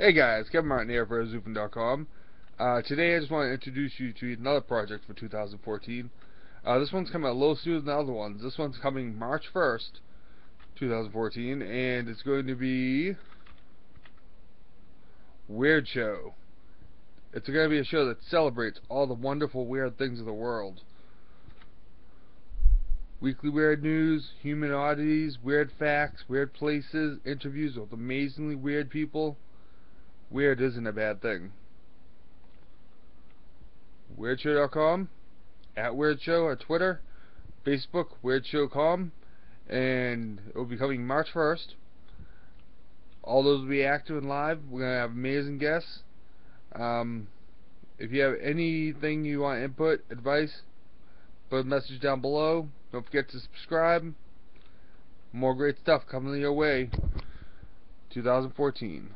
Hey guys, Kevin Martin here for Zoopin.com. Today I just want to introduce you to another project for 2014. This one's coming out a little sooner than the other ones. This one's coming March 1st, 2014, and it's going to be Weird Show. It's going to be a show that celebrates all the wonderful weird things of the world. Weekly weird news, human oddities, weird facts, weird places, interviews with amazingly weird people. Weird isn't a bad thing. Weirdshow.com, at Weird Show on Twitter, Facebook, WeirdShow.com, and it will be coming March 1st. All those will be active and live. We're going to have amazing guests. If you have anything you want input, advice, put a message down below. Don't forget to subscribe. More great stuff coming your way. 2014.